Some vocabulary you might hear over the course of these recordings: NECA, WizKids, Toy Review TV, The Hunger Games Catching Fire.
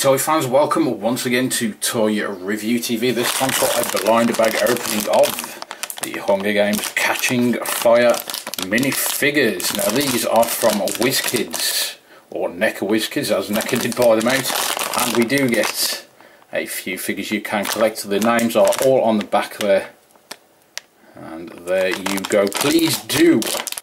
Toy fans, welcome once again to Toy Review TV, this time for a blind bag opening of The Hunger Games Catching Fire minifigures. Now these are from WizKids, or NECA WizKids, as NECA did buy them out, and we do get a few figures you can collect. The names are all on the back there, and there you go. Please do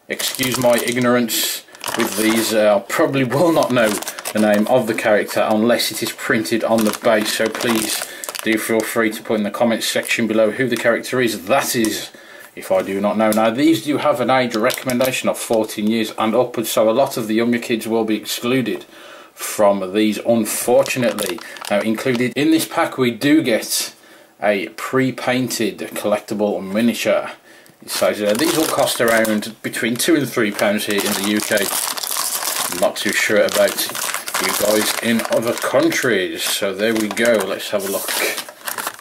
excuse my ignorance with these. I probably will not know the name of the character unless it is printed on the base, so please do feel free to put in the comments section below who the character is. That is, if I do not know. Now these do have an age recommendation of 14 years and upwards, so a lot of the younger kids will be excluded from these, unfortunately. Now included in this pack we do get a pre-painted collectible miniature. It says these will cost around between £2 and £3 here in the UK. I'm not too sure about you guys in other countries, so there we go. Let's have a look,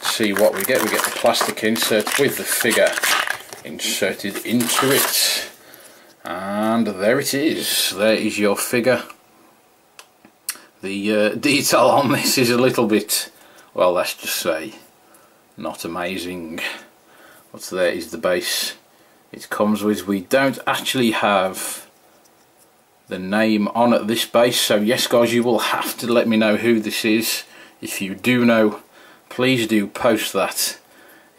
see what we get. We get the plastic insert with the figure inserted into it, and there it is. There is your figure. The detail on this is a little bit, well, let's just say not amazing. What's there is the base it comes with. We don't actually have the name on at this base, so yes guys, you will have to let me know who this is. If you do know, please do post that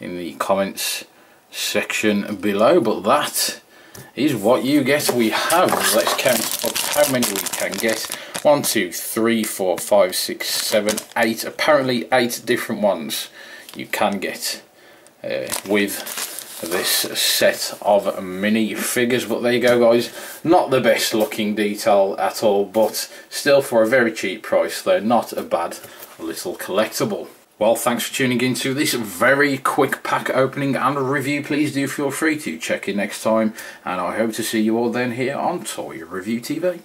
in the comments section below. But that is what you get. We have, let's count up how many we can get. 1, 2, 3, 4, 5, 6, 7, 8, apparently 8 different ones you can get with this set of mini figures. But there you go guys, not the best looking detail at all, but still for a very cheap price they're not a bad little collectible. Well, thanks for tuning in to this very quick pack opening and review. Please do feel free to check in next time, and I hope to see you all then here on Toy Review TV.